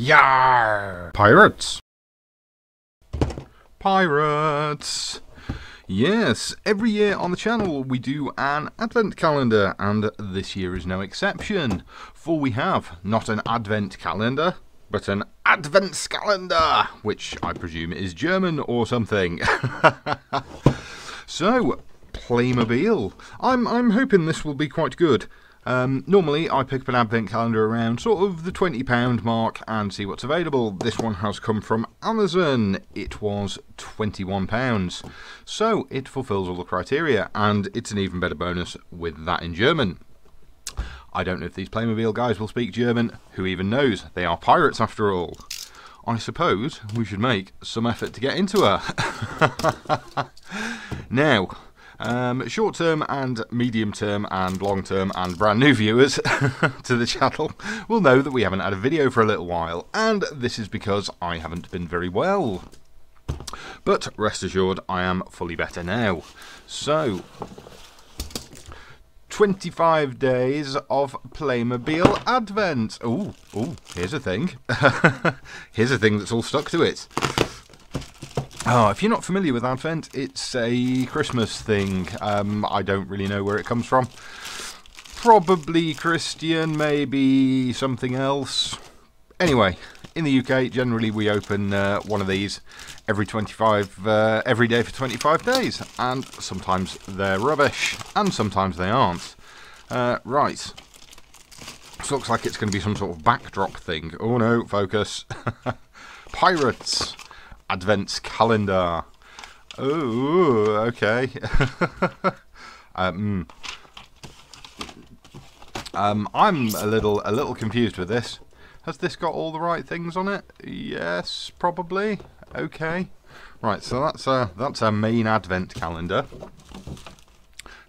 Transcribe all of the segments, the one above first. Yar! Pirates! Pirates! Yes, every year on the channel we do an advent calendar, and this year is no exception, for we have not an advent calendar, but an Adventskalender, which I presume is German or something. So, Playmobil. I'm hoping this will be quite good. Normally I pick up an advent calendar around sort of the £20 mark and see what's available. This one has come from Amazon. It was £21. So it fulfills all the criteria, and it's an even better bonus with that in German. I don't know if these Playmobil guys will speak German. Who even knows? They are pirates after all. I suppose we should make some effort to get into her. Now, short-term and medium-term and long-term and brand new viewers to the channel will know that we haven't had a video for a little while, and this is because I haven't been very well. But rest assured, I am fully better now. So, 25 days of Playmobil Advent. Ooh, here's a thing. Here's a thing that's all stuck to it. Oh, if you're not familiar with Advent, it's a Christmas thing. I don't really know where it comes from. Probably Christian, maybe something else. Anyway, in the UK, generally we open one of these every day for 25 days. And sometimes they're rubbish, and sometimes they aren't. Right. This looks like it's going to be some sort of backdrop thing. Oh no, focus. Pirates. Adventskalender. Oh, okay. I'm a little confused with this. Has this got all the right things on it? Yes, probably. Okay. Right, so that's our main advent calendar.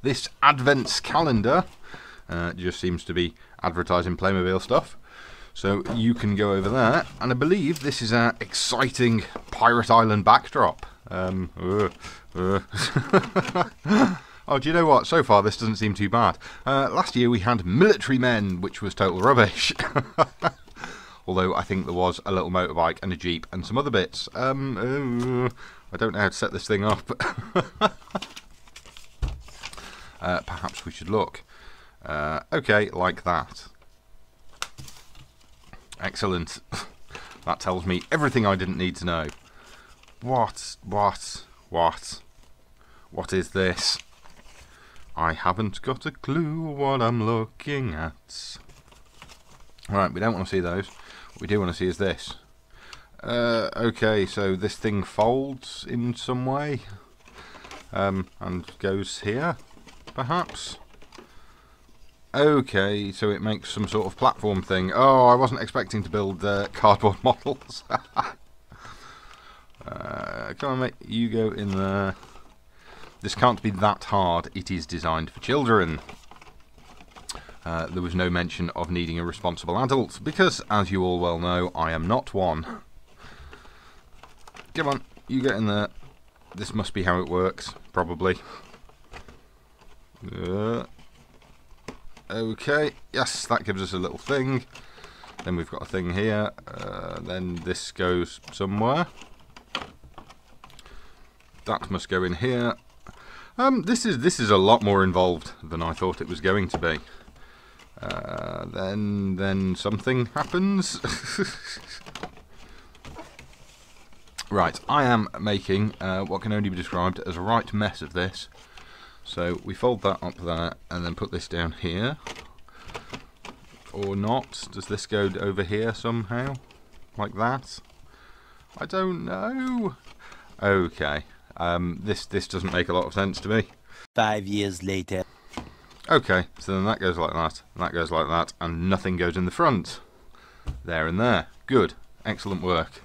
This Adventskalender just seems to be advertising Playmobil stuff. So you can go over there, and I believe this is our exciting Pirate Island backdrop. Oh, do you know what? So far this doesn't seem too bad. Last year we had Military Men, which was total rubbish. Although I think there was a little motorbike and a jeep and some other bits. I don't know how to set this thing up. Perhaps we should look. Okay, like that. Excellent. That tells me everything I didn't need to know. What is this? I haven't got a clue what I'm looking at. Right, we don't want to see those. What we do want to see is this. Okay, so this thing folds in some way. And goes here, perhaps. Okay, so it makes some sort of platform thing. Oh, I wasn't expecting to build cardboard models. Come on, mate. You go in there. This can't be that hard. It is designed for children. There was no mention of needing a responsible adult, because, as you all well know, I am not one. Come on, you get in there. This must be how it works, probably. Okay, yes, that gives us a little thing. Then we've got a thing here. Then this goes somewhere. That must go in here. This is a lot more involved than I thought it was going to be. Then something happens. Right, I am making what can only be described as a right mess of this. So we fold that up there and then put this down here. Or not. Does this go over here somehow? Like that? I don't know. Okay. This doesn't make a lot of sense to me. 5 years later. Okay, so then that goes like that, and that goes like that, and nothing goes in the front. There and there. Good. Excellent work.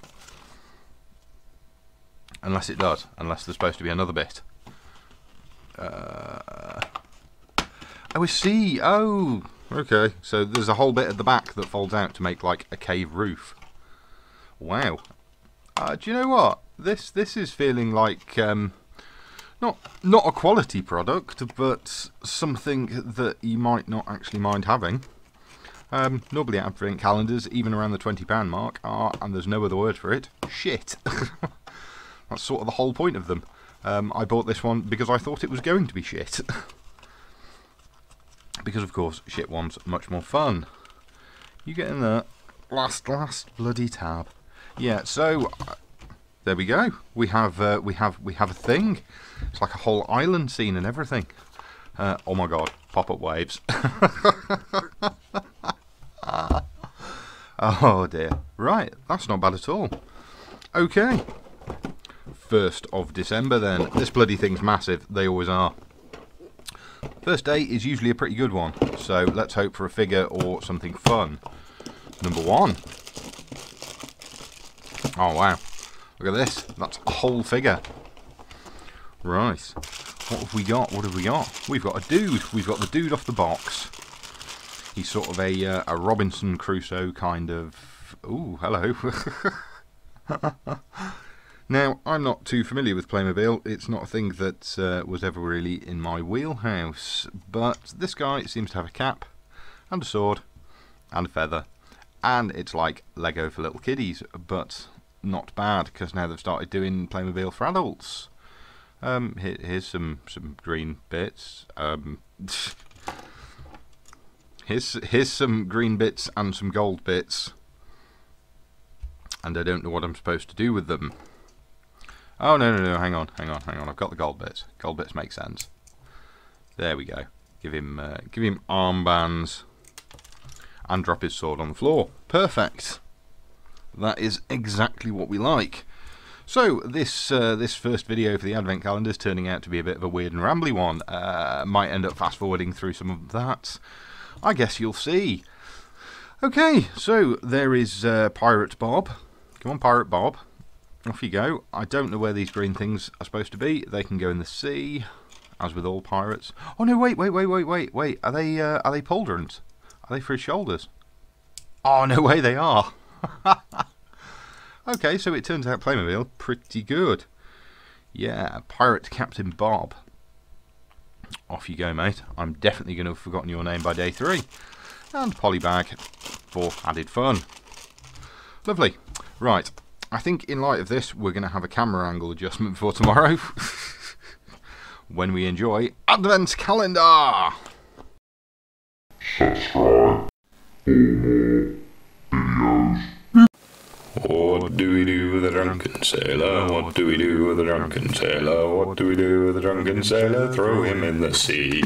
Unless it does. Unless there's supposed to be another bit. Oh, I see. Oh, okay. So there's a whole bit at the back that folds out to make like a cave roof. Wow. Do you know what? This is feeling like not a quality product, but something that you might not actually mind having. Normally advent calendars, even around the £20 mark, are, and there's no other word for it, shit. That's sort of the whole point of them. I bought this one because I thought it was going to be shit. Because, of course, shit ones are much more fun. You get in the last bloody tab. Yeah, so there we go. We have a thing. It's like a whole island scene and everything. Oh my god, pop-up waves. Oh dear. Right, that's not bad at all. Okay. 1st of December then. This bloody thing's massive. They always are. First day is usually a pretty good one. So let's hope for a figure or something fun. Number 1. Oh wow. Look at this. That's a whole figure. Right. What have we got? What have we got? We've got a dude. We've got the dude off the box. He's sort of a Robinson Crusoe kind of... Ooh, hello. Now, I'm not too familiar with Playmobil. It's not a thing that was ever really in my wheelhouse. But this guy seems to have a cap and a sword and a feather. And it's like Lego for little kiddies, but not bad, because now they've started doing Playmobil for adults. Here's some green bits. Here's some green bits and some gold bits, and I don't know what I'm supposed to do with them. Oh no! Hang on! I've got the gold bits. Gold bits make sense. There we go. Give him armbands, and drop his sword on the floor. Perfect. That is exactly what we like. So this first video for the advent calendar is turning out to be a bit of a weird and rambly one. Might end up fast forwarding through some of that. I guess you'll see. Okay, so there is Pirate Bob. Come on, Pirate Bob. Off you go. I don't know where these green things are supposed to be. They can go in the sea, as with all pirates. Oh no! Wait! Are they pauldrons? Are they for his shoulders? Oh no way! They are. Okay, so it turns out Playmobil pretty good. Yeah, Pirate Captain Bob. Off you go, mate. I'm definitely going to have forgotten your name by day 3. And Polybag for added fun. Lovely. Right, I think in light of this, we're going to have a camera angle adjustment for tomorrow. When we enjoy Adventskalender! Subscribe for more videos. What do we do with a drunken sailor? What do we do with a drunken sailor? What do we do with a drunken sailor? Throw him in the sea.